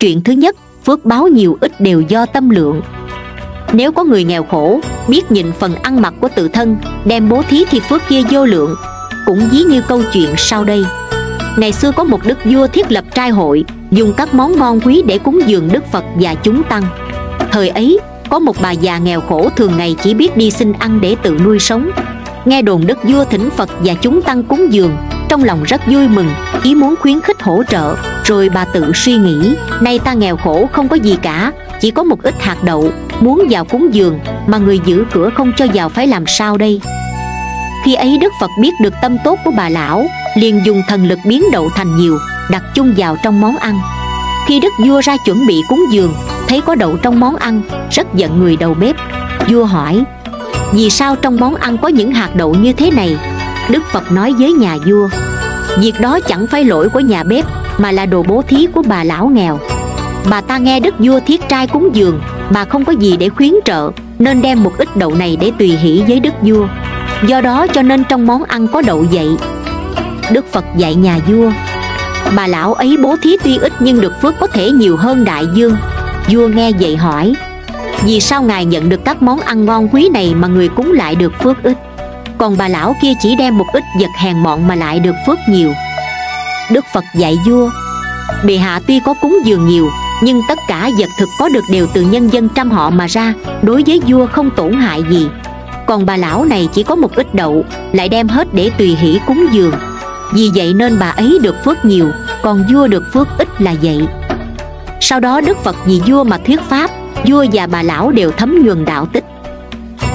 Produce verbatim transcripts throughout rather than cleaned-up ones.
Chuyện thứ nhất, phước báo nhiều ít đều do tâm lượng. Nếu có người nghèo khổ, biết nhìn phần ăn mặc của tự thân, đem bố thí thì phước kia vô lượng. Cũng ví như câu chuyện sau đây. Ngày xưa có một đức vua thiết lập trai hội, dùng các món ngon quý để cúng dường Đức Phật và chúng tăng. Thời ấy, có một bà già nghèo khổ thường ngày chỉ biết đi xin ăn để tự nuôi sống. Nghe đồn đức vua thỉnh Phật và chúng tăng cúng dường, trong lòng rất vui mừng, ý muốn khuyến khích hỗ trợ. Rồi bà tự suy nghĩ, nay ta nghèo khổ không có gì cả, chỉ có một ít hạt đậu, muốn vào cúng dường mà người giữ cửa không cho vào phải làm sao đây? Khi ấy Đức Phật biết được tâm tốt của bà lão, liền dùng thần lực biến đậu thành nhiều, đặt chung vào trong món ăn. Khi đức vua ra chuẩn bị cúng dường, thấy có đậu trong món ăn, rất giận người đầu bếp. Vua hỏi, vì sao trong món ăn có những hạt đậu như thế này? Đức Phật nói với nhà vua, việc đó chẳng phải lỗi của nhà bếp, mà là đồ bố thí của bà lão nghèo. Bà ta nghe đức vua thiết trai cúng dường, bà không có gì để khuyến trợ, nên đem một ít đậu này để tùy hỷ với đức vua. Do đó cho nên trong món ăn có đậu vậy. Đức Phật dạy nhà vua, bà lão ấy bố thí tuy ít nhưng được phước có thể nhiều hơn đại dương. Vua nghe vậy hỏi, vì sao ngài nhận được các món ăn ngon quý này mà người cúng lại được phước ít, còn bà lão kia chỉ đem một ít vật hèn mọn mà lại được phước nhiều? Đức Phật dạy vua, bệ hạ tuy có cúng dường nhiều, nhưng tất cả vật thực có được đều từ nhân dân trăm họ mà ra, đối với vua không tổn hại gì. Còn bà lão này chỉ có một ít đậu, lại đem hết để tùy hỷ cúng dường, vì vậy nên bà ấy được phước nhiều, còn vua được phước ít là vậy. Sau đó Đức Phật vì vua mà thuyết pháp, vua và bà lão đều thấm nhuần đạo tích.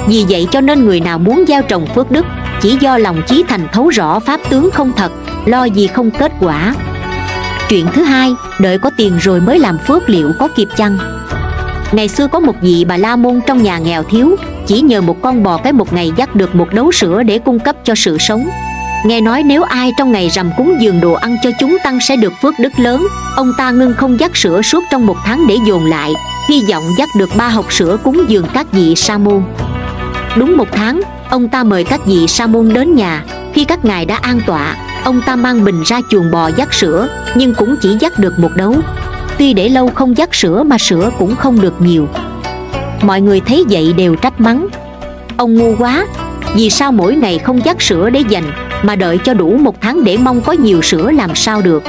Vì vậy cho nên người nào muốn gieo trồng phước đức, chỉ do lòng chí thành thấu rõ pháp tướng không thật, lo gì không kết quả. Chuyện thứ hai, đợi có tiền rồi mới làm phước liệu có kịp chăng? Ngày xưa có một vị bà la môn trong nhà nghèo thiếu, chỉ nhờ một con bò cái một ngày dắt được một đấu sữa để cung cấp cho sự sống. Nghe nói nếu ai trong ngày rằm cúng dường đồ ăn cho chúng tăng sẽ được phước đức lớn, ông ta ngưng không dắt sữa suốt trong một tháng để dồn lại, hy vọng dắt được ba hộc sữa cúng dường các vị sa môn. Đúng một tháng, ông ta mời các vị sa môn đến nhà. Khi các ngài đã an tọa, ông ta mang bình ra chuồng bò dắt sữa, nhưng cũng chỉ dắt được một đấu. Tuy để lâu không dắt sữa mà sữa cũng không được nhiều. Mọi người thấy vậy đều trách mắng, ông ngu quá, vì sao mỗi ngày không dắt sữa để dành, mà đợi cho đủ một tháng để mong có nhiều sữa làm sao được?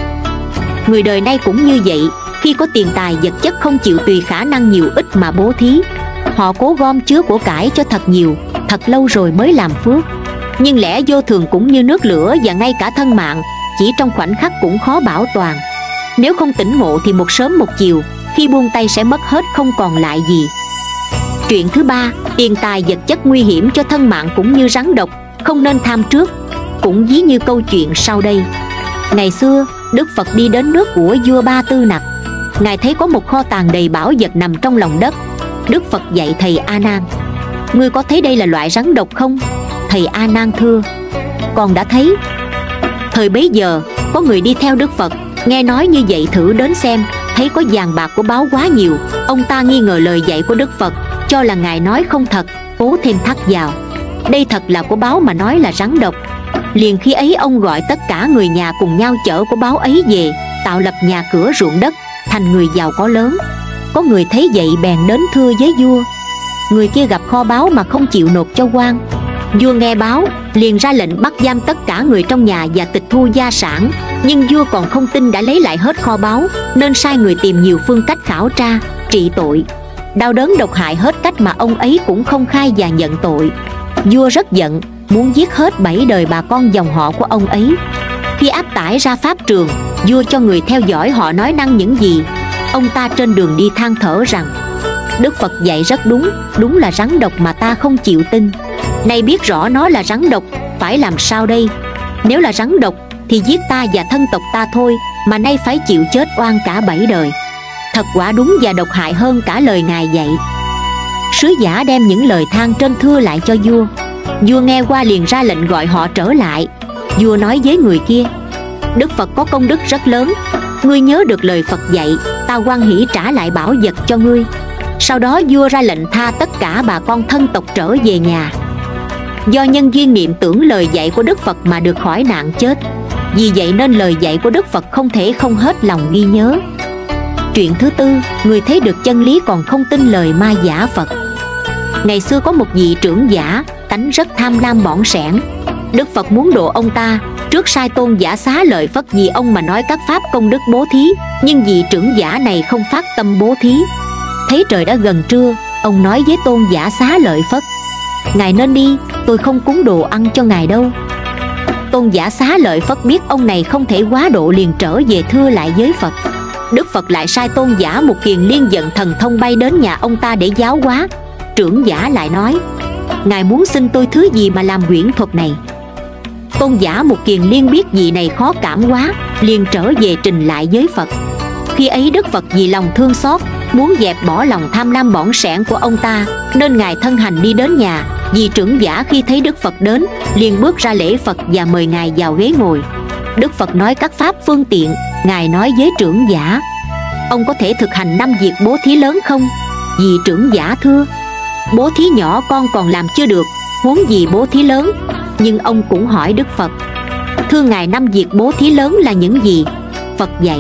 Người đời nay cũng như vậy, khi có tiền tài vật chất không chịu tùy khả năng nhiều ít mà bố thí. Họ cố gom chứa của cải cho thật nhiều, thật lâu rồi mới làm phước. Nhưng lẽ vô thường cũng như nước lửa, và ngay cả thân mạng chỉ trong khoảnh khắc cũng khó bảo toàn. Nếu không tỉnh ngộ thì một sớm một chiều, khi buông tay sẽ mất hết không còn lại gì. Chuyện thứ ba, tiền tài vật chất nguy hiểm cho thân mạng cũng như rắn độc, không nên tham trước. Cũng ví như câu chuyện sau đây. Ngày xưa, Đức Phật đi đến nước của vua Ba Tư Nặc. Ngài thấy có một kho tàng đầy bảo vật nằm trong lòng đất. Đức Phật dạy thầy A Nan, ngươi có thấy đây là loại rắn độc không? Thầy A Nan thưa, con đã thấy. Thời bấy giờ, có người đi theo Đức Phật, nghe nói như vậy thử đến xem, thấy có vàng bạc của báo quá nhiều. Ông ta nghi ngờ lời dạy của Đức Phật, cho là ngài nói không thật, cố thêm thắt vào, đây thật là của báo mà nói là rắn độc. Liền khi ấy ông gọi tất cả người nhà cùng nhau chở của báo ấy về, tạo lập nhà cửa ruộng đất, thành người giàu có lớn. Có người thấy vậy bèn đến thưa với vua. Người kia gặp kho báu mà không chịu nộp cho quan. Vua nghe báo, liền ra lệnh bắt giam tất cả người trong nhà và tịch thu gia sản. Nhưng vua còn không tin đã lấy lại hết kho báu, nên sai người tìm nhiều phương cách khảo tra, trị tội. Đau đớn độc hại hết cách mà ông ấy cũng không khai và nhận tội. Vua rất giận, muốn giết hết bảy đời bà con dòng họ của ông ấy. Khi áp tải ra pháp trường, vua cho người theo dõi họ nói năng những gì. Ông ta trên đường đi than thở rằng, Đức Phật dạy rất đúng, đúng là rắn độc mà ta không chịu tin. Nay biết rõ nó là rắn độc, phải làm sao đây? Nếu là rắn độc thì giết ta và thân tộc ta thôi, mà nay phải chịu chết oan cả bảy đời. Thật quả đúng và độc hại hơn cả lời ngài dạy. Sứ giả đem những lời than trên thưa lại cho vua. Vua nghe qua liền ra lệnh gọi họ trở lại. Vua nói với người kia, Đức Phật có công đức rất lớn, ngươi nhớ được lời Phật dạy, ta hoan hỷ trả lại bảo vật cho ngươi. Sau đó vua ra lệnh tha tất cả bà con thân tộc trở về nhà. Do nhân duyên niệm tưởng lời dạy của Đức Phật mà được khỏi nạn chết, vì vậy nên lời dạy của Đức Phật không thể không hết lòng ghi nhớ. Chuyện thứ tư, người thấy được chân lý còn không tin lời ma giả Phật. Ngày xưa có một vị trưởng giả, tánh rất tham lam bỏn sẻn. Đức Phật muốn độ ông ta, trước sai tôn giả xá lợi Phất vì ông mà nói các pháp công đức bố thí. Nhưng vị trưởng giả này không phát tâm bố thí. Thấy trời đã gần trưa, ông nói với tôn giả xá lợi Phất: "Ngài nên đi, tôi không cúng đồ ăn cho ngài đâu." Tôn giả xá lợi Phất biết ông này không thể quá độ, liền trở về thưa lại với Phật. Đức Phật lại sai tôn giả một kiền liên giận thần thông bay đến nhà ông ta để giáo hóa. Trưởng giả lại nói: "Ngài muốn xin tôi thứ gì mà làm huyễn thuật này?" Tôn giả một kiền liên biết vị này khó cảm quá, liền trở về trình lại với Phật. Khi ấy Đức Phật vì lòng thương xót, muốn dẹp bỏ lòng tham lam bỏn sẻn của ông ta, nên Ngài thân hành đi đến nhà. Vì trưởng giả khi thấy Đức Phật đến, liền bước ra lễ Phật và mời Ngài vào ghế ngồi. Đức Phật nói các pháp phương tiện. Ngài nói với trưởng giả: "Ông có thể thực hành năm việc bố thí lớn không?" Vì trưởng giả thưa: "Bố thí nhỏ con còn làm chưa được, huống gì bố thí lớn." Nhưng ông cũng hỏi Đức Phật: "Thưa Ngài, năm việc bố thí lớn là những gì?" Phật dạy: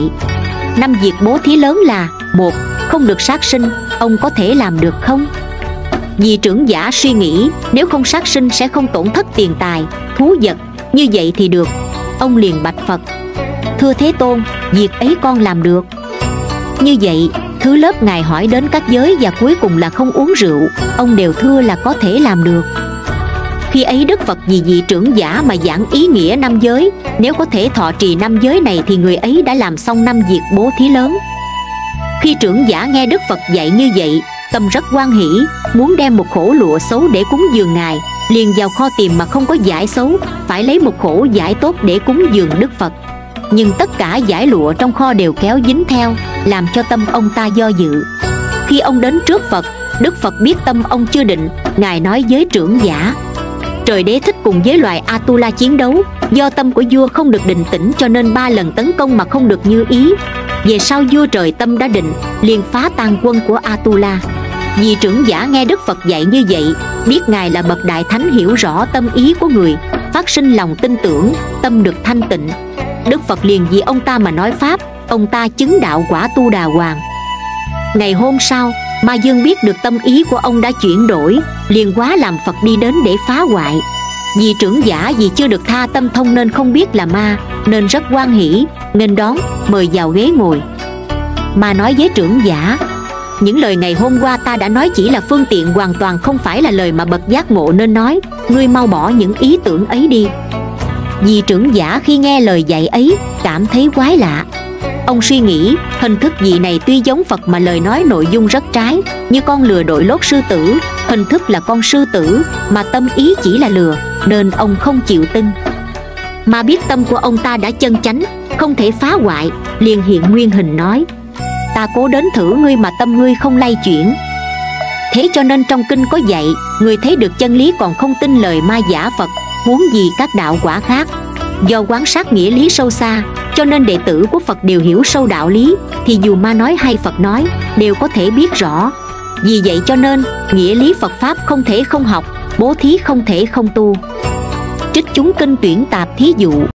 "Năm việc bố thí lớn là: một, không được sát sinh, ông có thể làm được không?" Vì trưởng giả suy nghĩ, nếu không sát sinh sẽ không tổn thất tiền tài, thú vật, như vậy thì được. Ông liền bạch Phật: "Thưa Thế Tôn, việc ấy con làm được." Như vậy, thứ lớp Ngài hỏi đến các giới và cuối cùng là không uống rượu, ông đều thưa là có thể làm được. Khi ấy Đức Phật vì vị trưởng giả mà giảng ý nghĩa năm giới. Nếu có thể thọ trì năm giới này thì người ấy đã làm xong năm việc bố thí lớn. Khi trưởng giả nghe Đức Phật dạy như vậy, tâm rất hoan hỷ, muốn đem một khổ lụa xấu để cúng dường Ngài, liền vào kho tìm mà không có vải xấu, phải lấy một khổ vải tốt để cúng dường Đức Phật. Nhưng tất cả vải lụa trong kho đều kéo dính theo, làm cho tâm ông ta do dự. Khi ông đến trước Phật, Đức Phật biết tâm ông chưa định, Ngài nói với trưởng giả: "Trời Đế Thích cùng với loài Atula chiến đấu, do tâm của vua không được định tĩnh cho nên ba lần tấn công mà không được như ý. Về sau vua trời tâm đã định, liền phá tan quân của Atula." Vì trưởng giả nghe Đức Phật dạy như vậy, biết Ngài là bậc đại thánh hiểu rõ tâm ý của người, phát sinh lòng tin tưởng, tâm được thanh tịnh. Đức Phật liền vì ông ta mà nói pháp, ông ta chứng đạo quả Tu Đà Hoàng. Ngày hôm sau, Ma Dương biết được tâm ý của ông đã chuyển đổi, liền hóa làm Phật đi đến để phá hoại. Vì trưởng giả vì chưa được tha tâm thông nên không biết là ma, nên rất hoan hỷ, nên đón, mời vào ghế ngồi. Ma nói với trưởng giả: "Những lời ngày hôm qua ta đã nói chỉ là phương tiện, hoàn toàn không phải là lời mà bậc giác ngộ nên nói. Ngươi mau bỏ những ý tưởng ấy đi." Vì trưởng giả khi nghe lời dạy ấy, cảm thấy quái lạ. Ông suy nghĩ, hình thức vị này tuy giống Phật mà lời nói nội dung rất trái, như con lừa đội lốt sư tử, hình thức là con sư tử, mà tâm ý chỉ là lừa, nên ông không chịu tin. Mà biết tâm của ông ta đã chân chánh, không thể phá hoại, liền hiện nguyên hình nói: "Ta cố đến thử ngươi mà tâm ngươi không lay chuyển." Thế cho nên trong kinh có dạy, người thấy được chân lý còn không tin lời ma giả Phật, huống gì các đạo quả khác. Do quán sát nghĩa lý sâu xa, cho nên đệ tử của Phật đều hiểu sâu đạo lý, thì dù ma nói hay Phật nói, đều có thể biết rõ. Vì vậy cho nên, nghĩa lý Phật Pháp không thể không học, bố thí không thể không tu. Trích chúng kinh tuyển tạp thí dụ.